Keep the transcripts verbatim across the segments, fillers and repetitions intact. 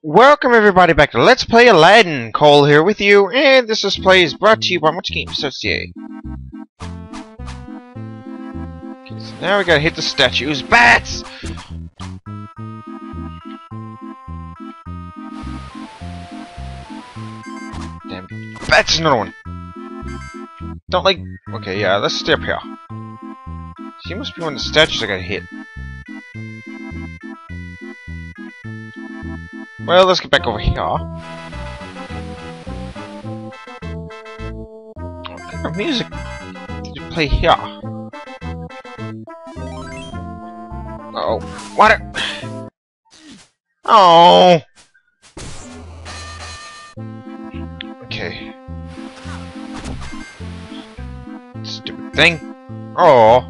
Welcome everybody back to Let's Play Aladdin. Cole here with you, and this is play is brought to you by MuchGames dot C A. Okay, so now we gotta hit the statues. Bats! Damn, bats! Another one! Don't like... Okay, yeah, let's stay up here. She must be one of the statues I gotta hit. Well, let's get back over here. What kind of music did you play here? Uh-oh. What? Oh. Okay. Stupid thing. Oh.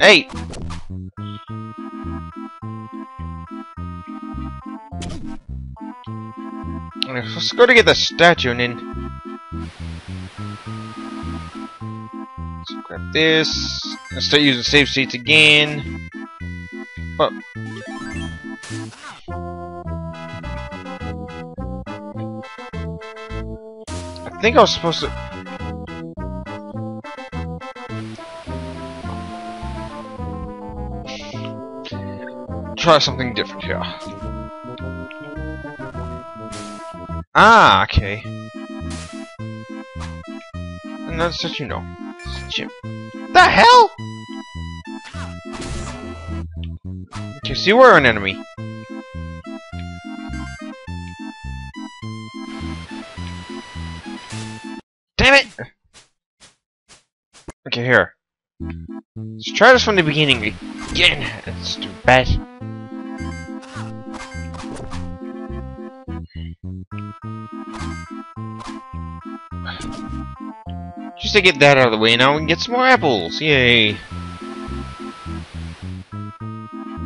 Hey. Let's go to get the statue and then let's grab this. Let's start using save seats again. But oh. I think I was supposed to. Try something different here. Ah, okay. And that's what you know. Jim. The hell? Okay, see, we're an enemy. Damn it! Okay, here. Let's try this from the beginning again. It's too bad. Just to get that out of the way, now we can get some more apples. Yay! You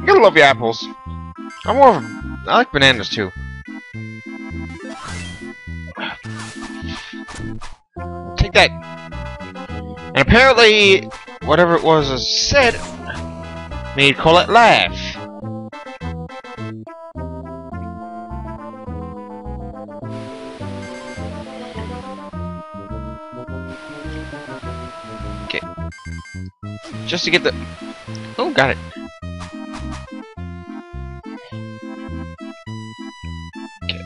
gotta love your apples. I'm more of a, I like bananas too. Take that. And apparently, whatever it was I said made Colette laugh. Just to get the... Oh, got it. Okay.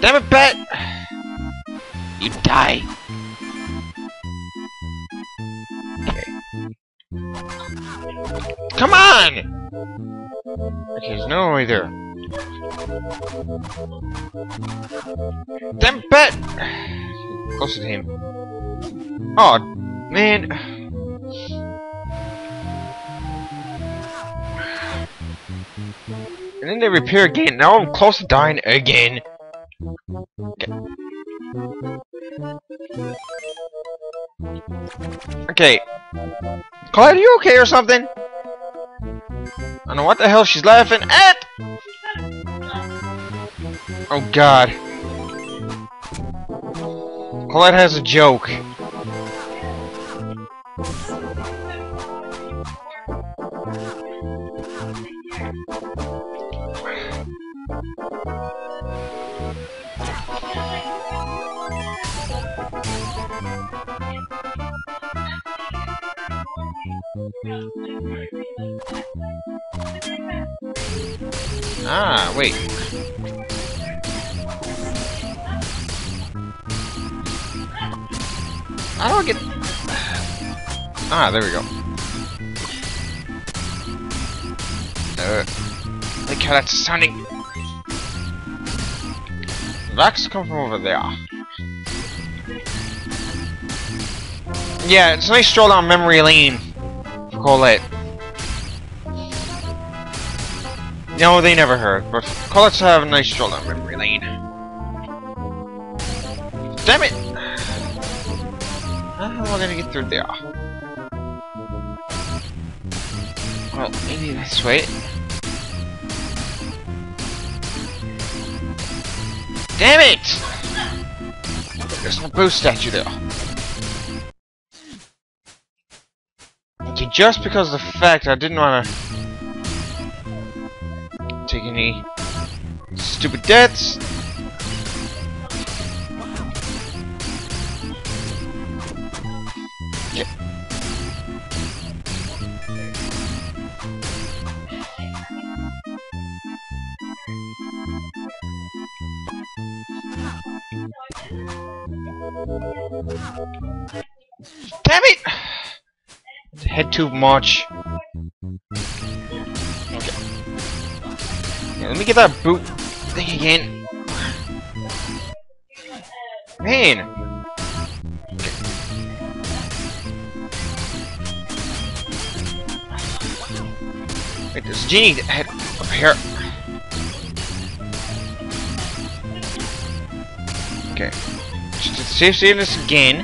Damn it, bat! You die! Okay. Come on! Okay, there's no way there. Damn it, bat! Closer to him. Oh man! And then they repair again. Now I'm close to dying again. Okay. Okay. Clyde, are you okay or something? I don't know what the hell she's laughing at. Oh God. Clyde has a joke. Ah, wait. I don't get. Ah, there we go. Uh, look how that's sounding. Rocks come from over there. Yeah, it's a nice stroll down memory lane for Colette. No, they never heard, but Colette's have a nice stroll down memory lane. Damn it! How am I gonna get through there? Well, maybe this way. Damn it! There's no boo statue there. Okay, just because of the fact I didn't wanna. take any stupid debts. Yep. Damn it! Head to march. Let me get that boot thing again. Man! Wait, there's a genie to head up here. Okay. Just save save this again.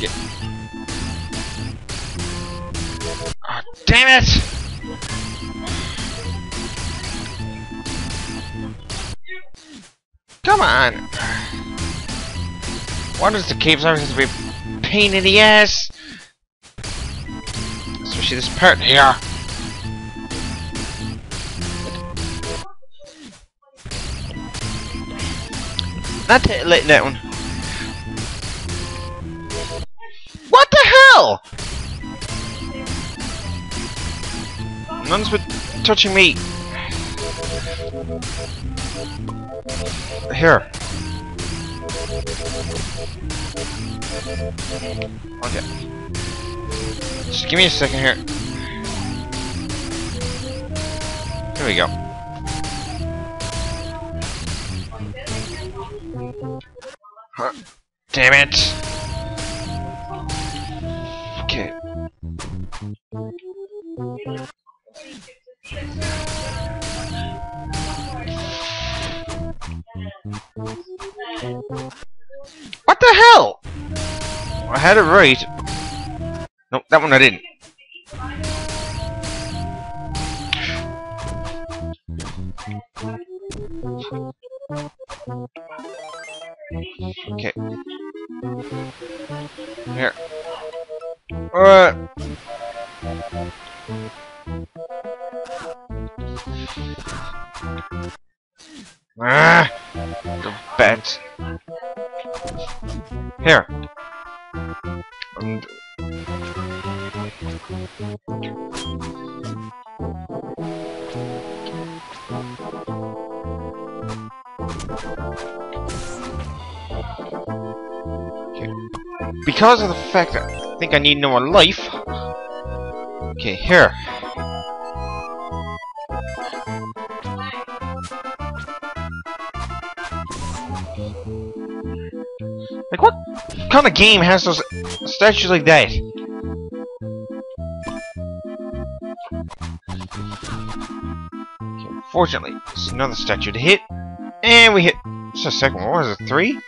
Get. Ah, oh, damn it! Come on! Why does the caves always have to be a pain in the ass? Especially this part here. Not let that one. What the hell? None's been touching me. Here. Okay. Just give me a second here. Here we go. Huh. Damn it. Okay. What the hell? I had it right. Nope, that one I didn't. Okay. Here. Alright. Ah! The bat. Here. And okay. Because of the fact that I think I need no more life. Okay, here. Like, what kind of game has those statues like that? Okay, fortunately, there's another statue to hit. And we hit... It's the second one. What was it? Three?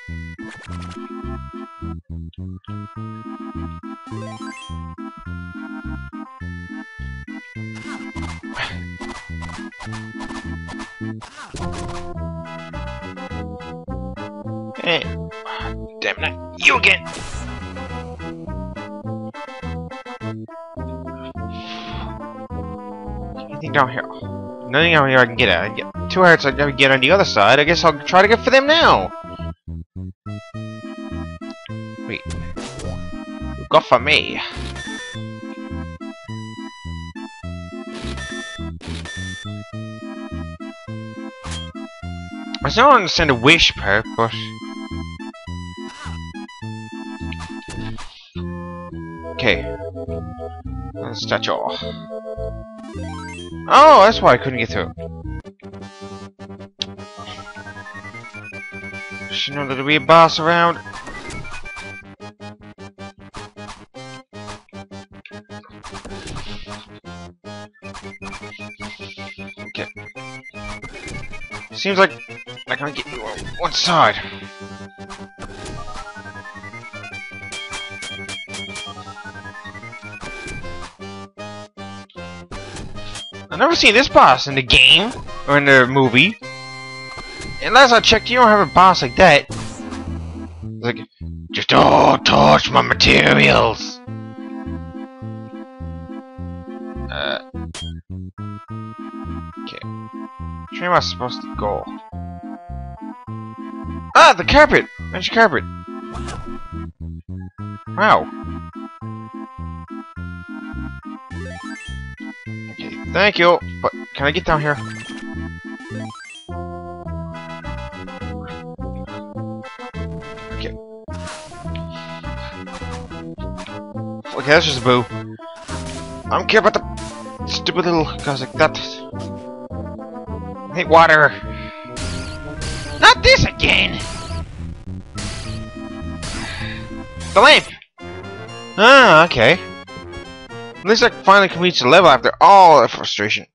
And... Damn it! You again! Anything down here? Nothing down here I can get at. I get two hearts I never get on the other side. I guess I'll try to get for them now. Wait. You got for me. I still don't understand the wish part, but. Okay. Statue. Oh, that's why I couldn't get through. Should know there'll be a boss around. Okay. Seems like I can't get you on one side. I've never seen this boss in the game, or in the movie. And last I checked, you don't have a boss like that. It's like, just don't touch my materials! Uh... Okay. Which way am I supposed to go? Ah, the carpet! Magic carpet! Wow. Okay, thank you! But, can I get down here? Okay. Okay, that's just a boo. I don't care about the stupid little guys like that. I hate water. Not this again! The lamp! Ah, okay. At least I finally completed the level after all the frustration.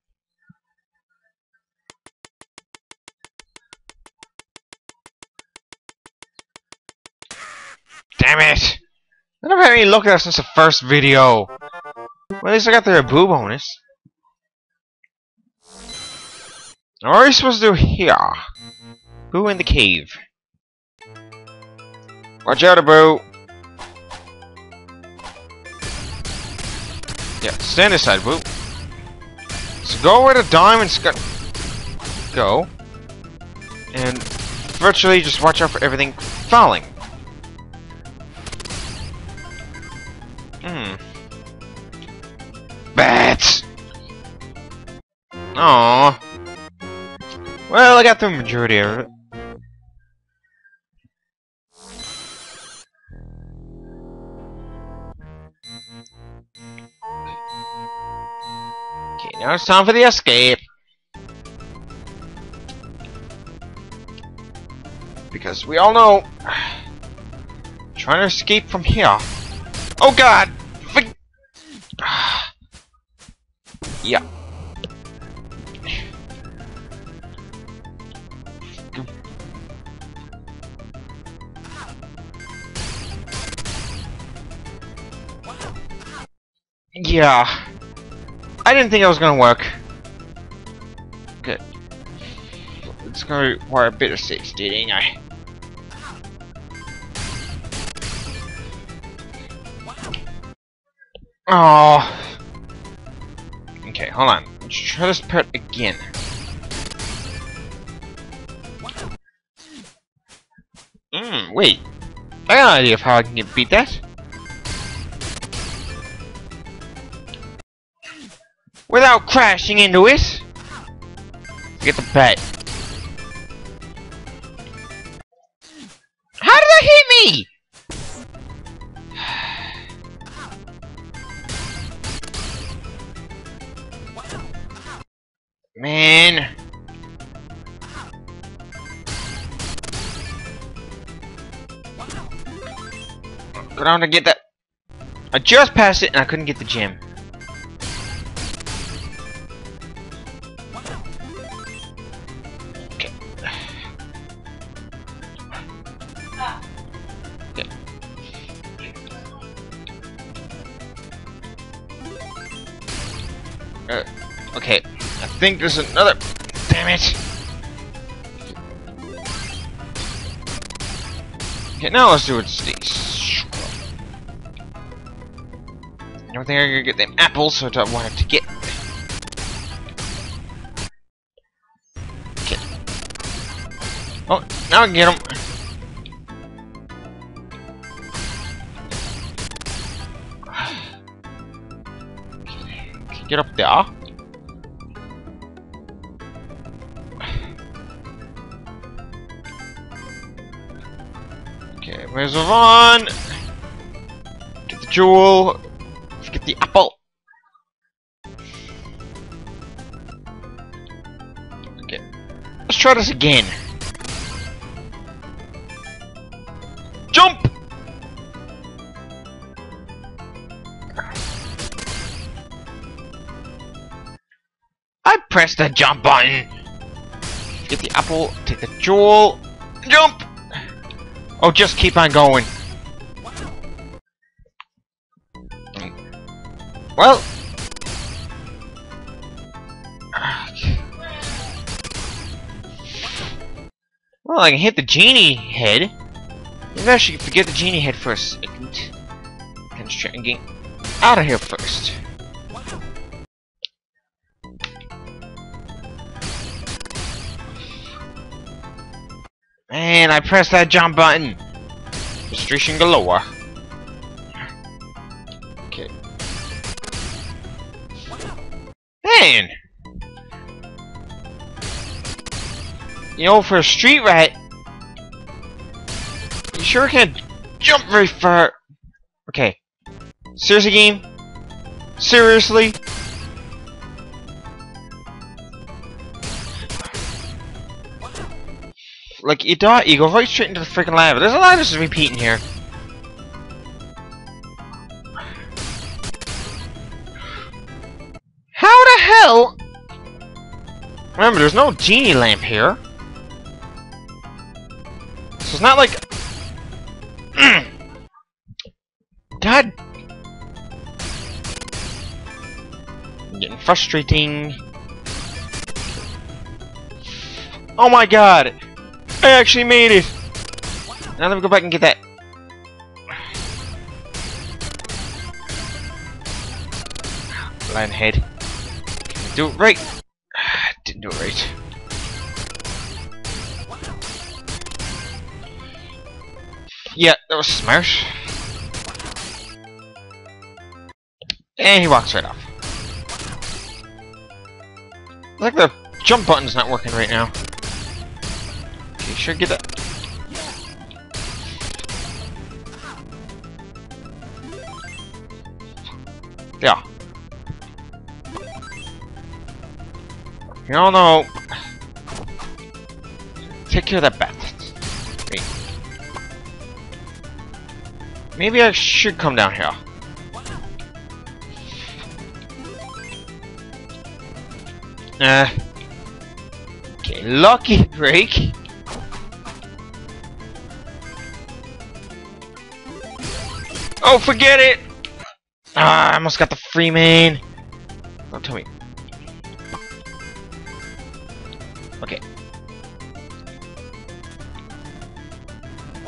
Damn it! I never had any luck at that since the first video. Well, at least I got the Abu bonus. Now, what are we supposed to do here? Abu in the cave. Watch out, Abu! Yeah, stand aside, Abu. So go where the diamonds go. Go. And virtually just watch out for everything falling. Hmm. Bats! Aww. Well, I got the majority of it. Okay, now it's time for the escape. Because we all know, trying to escape from here. Oh God! Yeah. Yeah. I didn't think it was gonna work. Good. It's gonna require a bit of safety, ain't I? Oh. Okay, hold on. Let's try this part again. Mmm, wait. I got an idea of how I can get beat that. Without crashing into it! Get the bat. How did that hit me?! Man. Go down to get that. I just passed it and I couldn't get the gem. Okay. Okay. Uh, okay. I think there's another. Damn it! Okay, now let's do it. These. I don't think I'm gonna get them apples, so I don't want to get. Okay. Oh, now I can get them. Okay, get up there. Let's move on! Get the jewel! Let's get the apple! Okay. Let's try this again! Jump! I pressed the jump button! Get the apple, take the jewel, jump! Oh, just keep on going. Well. Well, I can hit the genie head. Maybe I should forget the genie head for a second. And try and get out of here first. Man, I pressed that jump button. Frustration galore. Okay. Man! You know, for a street rat, you sure can jump very far. Okay. Seriously, game? Seriously? Like, you die, you go right straight into the freaking lava. There's a lot of this repeating here. How the hell? Remember, there's no genie lamp here. So it's not like. God. I'm getting frustrating. Oh my god! I actually made it! Now let me go back and get that. Lion head. Do it right! Didn't do it right. Yeah, that was smart. And he walks right off. It's like the jump button's not working right now. Sure, get that. Yeah. You all know. Take care of that bat. Wait. Maybe I should come down here. Uh. Okay, lucky break. Oh, forget it! Ah, I almost got the free man. Don't tell me. Okay.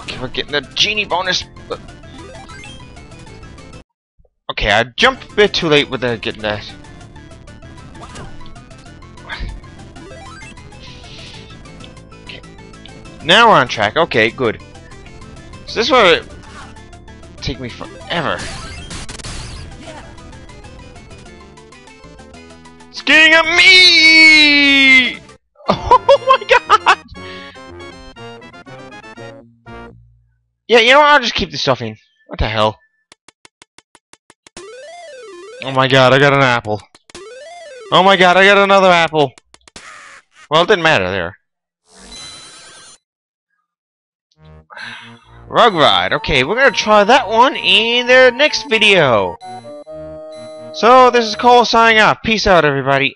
Okay, we're getting the genie bonus. Okay, I jumped a bit too late with the getting that. Okay. Now we're on track. Okay, good. So this is where it take me forever. Yeah. Skiing at me! Oh my god! Yeah, you know what? I'll just keep this stuff in. What the hell? Oh my god, I got an apple. Oh my god, I got another apple. Well, it didn't matter there. Rug ride. Okay, we're gonna try that one in the next video. So this is Cole signing off. Peace out, everybody.